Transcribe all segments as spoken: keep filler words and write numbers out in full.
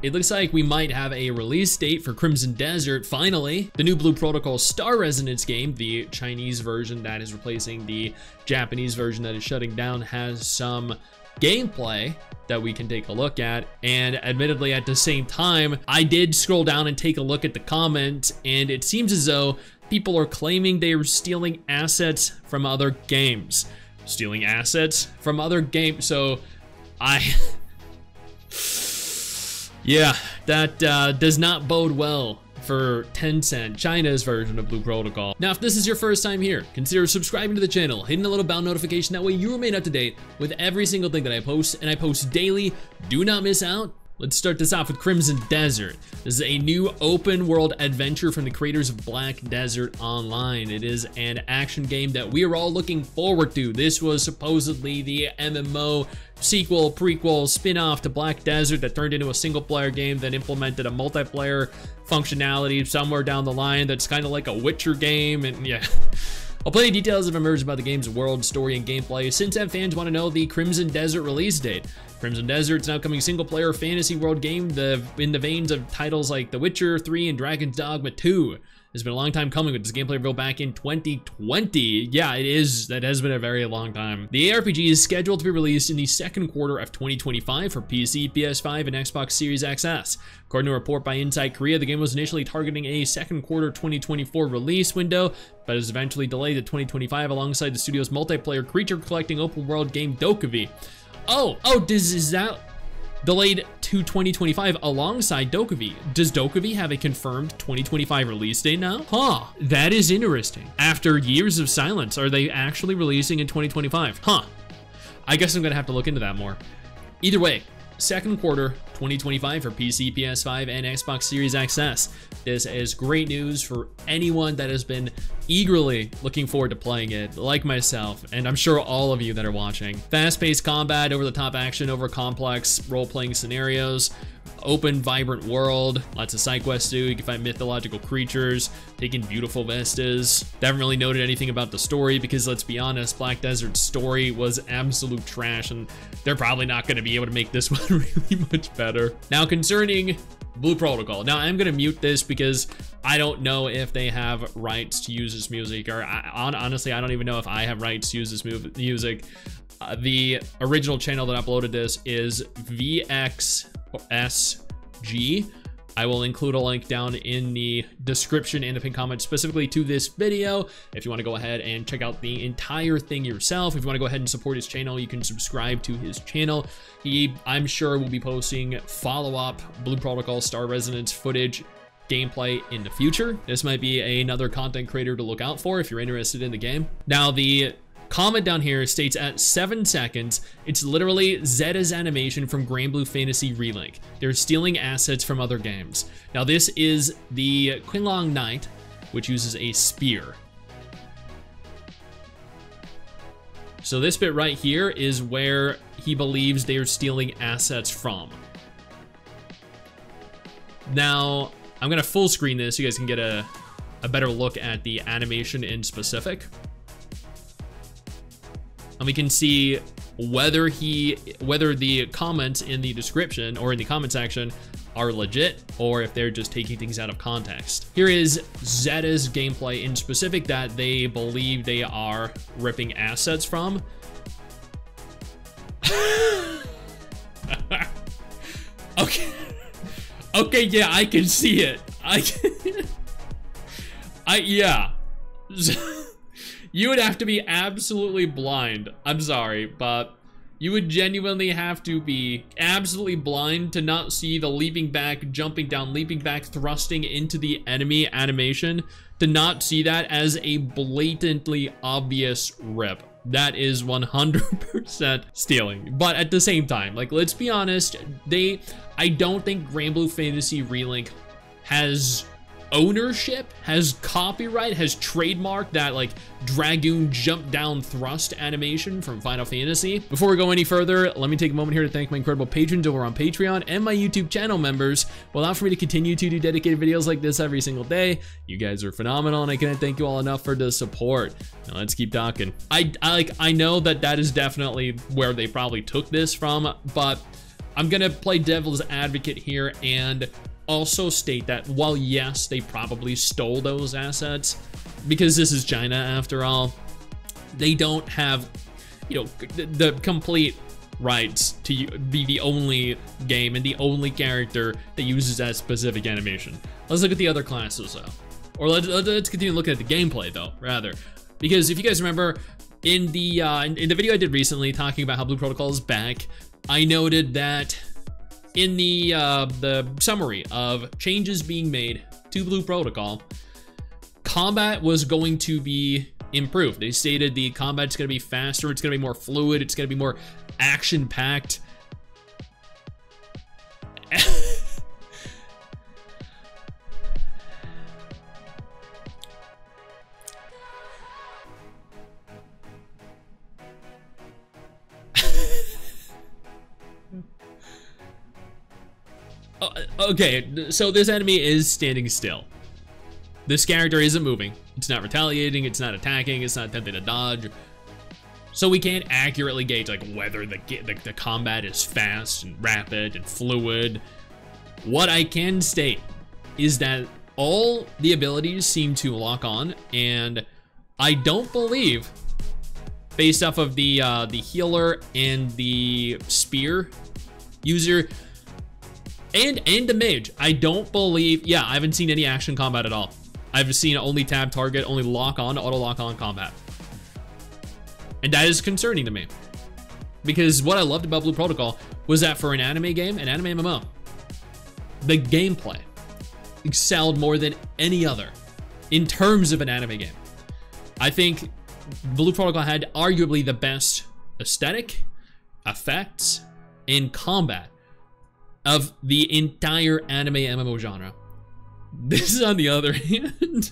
It looks like we might have a release date for Crimson Desert, finally. The new Blue Protocol Star Resonance game, the Chinese version that is replacing the Japanese version that is shutting down, has some gameplay that we can take a look at. And admittedly, at the same time, I did scroll down and take a look at the comments, and it seems as though people are claiming they are stealing assets from other games. Stealing assets from other games. So I... Yeah, that uh, does not bode well for Tencent, China's version of Blue Protocol. Now, if this is your first time here, consider subscribing to the channel, hitting the little bell notification. That way you remain up to date with every single thing that I post, and I post daily. Do not miss out. Let's start this off with Crimson Desert. This is a new open world adventure from the creators of Black Desert Online. It is an action game that we are all looking forward to. This was supposedly the M M O sequel, prequel, spin-off to Black Desert that turned into a single player game that implemented a multiplayer functionality somewhere down the line that's kind of like a Witcher game, and yeah. I'll plenty of details have emerged about the game's world, story, and gameplay, since that fans want to know the Crimson Desert release date. Crimson Desert's an upcoming single-player fantasy world game the, in the veins of titles like The Witcher three and Dragon's Dogma two. It's been a long time coming with this gameplay reveal back in twenty twenty. Yeah, it is. That has been a very long time. The A R P G is scheduled to be released in the second quarter of twenty twenty-five for P C, P S five, and Xbox Series X S. According to a report by Inside Korea, the game was initially targeting a second quarter twenty twenty-four release window, but is eventually delayed to twenty twenty-five alongside the studio's multiplayer creature-collecting open-world game DokeV. Oh, oh, does, is that delayed to twenty twenty-five alongside DokeV? Does DokeV have a confirmed twenty twenty-five release date now? Huh, that is interesting. After years of silence, are they actually releasing in twenty twenty-five? Huh, I guess I'm gonna have to look into that more. Either way, second quarter twenty twenty-five for P C, P S five, and Xbox Series X S. This is great news for anyone that has been eagerly looking forward to playing it, like myself, and I'm sure all of you that are watching. Fast-paced combat, over-the-top action, over complex role-playing scenarios, open, vibrant world, lots of side quests too. You can find mythological creatures, taking beautiful vistas. They haven't really noted anything about the story because, let's be honest, Black Desert's story was absolute trash, and they're probably not going to be able to make this one really much better. Now, concerning Blue Protocol. Now, I'm going to mute this because I don't know if they have rights to use this music, or I, honestly, I don't even know if I have rights to use this music. Uh, the original channel that uploaded this is V X S G. I will include a link down in the description and the pinned comment specifically to this video if you want to go ahead and check out the entire thing yourself. If you want to go ahead and support his channel, you can subscribe to his channel. He, I'm sure, will be posting follow-up Blue Protocol Star Resonance footage, gameplay in the future. This might be a, another content creator to look out for if you're interested in the game. Now, the comment down here states at seven seconds, it's literally Zeta's animation from Granblue Fantasy Relink. They're stealing assets from other games. Now, this is the Qinglong Knight, which uses a spear. So this bit right here is where he believes they are stealing assets from. Now, I'm gonna full screen this so you guys can get a, a better look at the animation in specific. And we can see whether he, whether the comments in the description or in the comment section are legit or if they're just taking things out of context. Here is Zeta's gameplay in specific that they believe they are ripping assets from. Okay. Okay, yeah, I can see it. I can. I, yeah. You would have to be absolutely blind. I'm sorry, but you would genuinely have to be absolutely blind to not see the leaping back, jumping down, leaping back, thrusting into the enemy animation, to not see that as a blatantly obvious rip. That is one hundred percent stealing. But at the same time, like, let's be honest, they, I don't think Granblue Fantasy Relink has ownership, has copyright, has trademarked that, like, dragoon jump down thrust animation from Final Fantasy. Before we go any further, let me take a moment here to thank my incredible patrons over on Patreon and my YouTube channel members. Well, allow for me to continue to do dedicated videos like this every single day. You guys are phenomenal, and I can't thank you all enough for the support. Now, let's keep talking. I, I like I know that that is definitely where they probably took this from, but I'm gonna play devil's advocate here and also state that while yes, they probably stole those assets, because this is China after all, they don't have, you know, the, the complete rights to be the only game and the only character that uses that specific animation. Let's look at the other classes though. Or let's, let's continue looking at the gameplay though, rather. Because if you guys remember, in the uh, in, in the video I did recently talking about how Blue Protocol is back, I noted that in the uh, the summary of changes being made to Blue Protocol, combat was going to be improved. They stated the combat's going to be faster, it's going to be more fluid, it's going to be more action-packed. Okay, so this enemy is standing still. This character isn't moving. It's not retaliating, it's not attacking, it's not attempting to dodge. So we can't accurately gauge like whether the, the, the combat is fast and rapid and fluid. What I can state is that all the abilities seem to lock on, and I don't believe, based off of the, uh, the healer and the spear user, And and the mage, I don't believe, yeah, I haven't seen any action combat at all. I've seen only tab target, only lock on, auto lock on combat. And that is concerning to me. Because what I loved about Blue Protocol was that for an anime game, an anime M M O, the gameplay excelled more than any other in terms of an anime game. I think Blue Protocol had arguably the best aesthetic, effects, and combat of the entire anime M M O genre. This is on the other hand.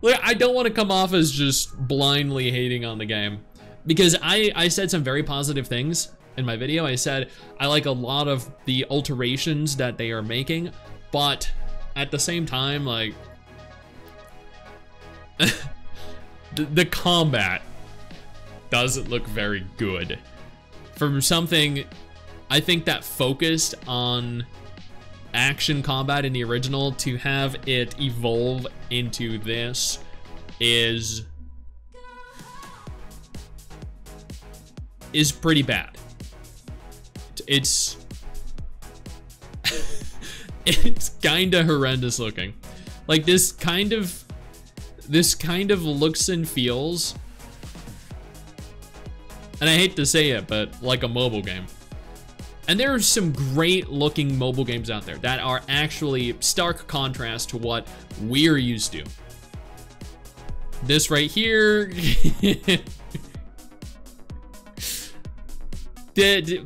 Look, I don't want to come off as just blindly hating on the game, because I, I said some very positive things in my video. I said I like a lot of the alterations that they are making, but at the same time, like, the, the combat doesn't look very good. From something, I think, that focused on action combat in the original, to have it evolve into this is is pretty bad. It's it's kind of horrendous looking. Like, this kind of this kind of looks and feels, and I hate to say it, but like a mobile game. And there are some great looking mobile games out there that are actually stark contrast to what we're used to. This right here. and,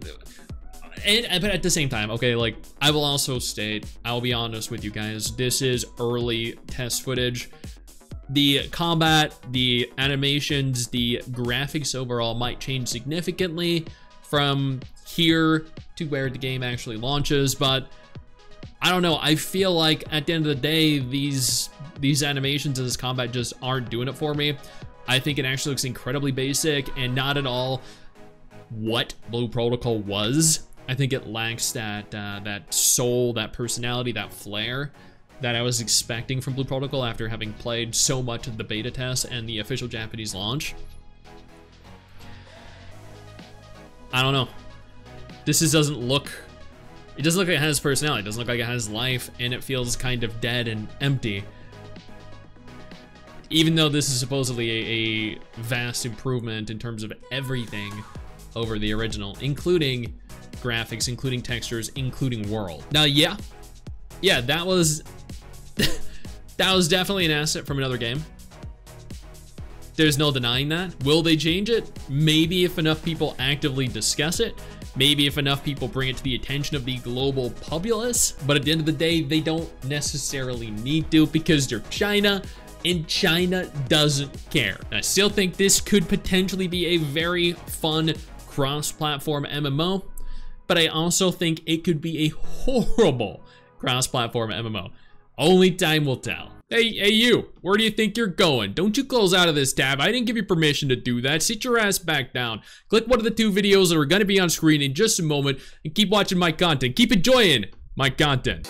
but at the same time, okay, like, I will also state, I'll be honest with you guys, this is early test footage. The combat, the animations, the graphics overall might change significantly from here to where the game actually launches, but I don't know. I feel like at the end of the day, these these animations and this combat just aren't doing it for me. I think it actually looks incredibly basic and not at all what Blue Protocol was. I think it lacks that uh, that soul, that personality, that flair that I was expecting from Blue Protocol after having played so much of the beta test and the official Japanese launch. I don't know. This is, doesn't look, it doesn't look like it has personality, it doesn't look like it has life, and it feels kind of dead and empty. Even though this is supposedly a, a vast improvement in terms of everything over the original, including graphics, including textures, including world. Now, yeah, yeah, that was, that was definitely an asset from another game. There's no denying that. Will they change it? Maybe if enough people actively discuss it. Maybe if enough people bring it to the attention of the global populace. But at the end of the day, they don't necessarily need to, because they're China, and China doesn't care. And I still think this could potentially be a very fun cross-platform M M O, but I also think it could be a horrible cross-platform M M O. Only time will tell. Hey, hey you, where do you think you're going? Don't you close out of this tab. I didn't give you permission to do that. Sit your ass back down. Click one of the two videos that are going to be on screen in just a moment and keep watching my content. Keep enjoying my content.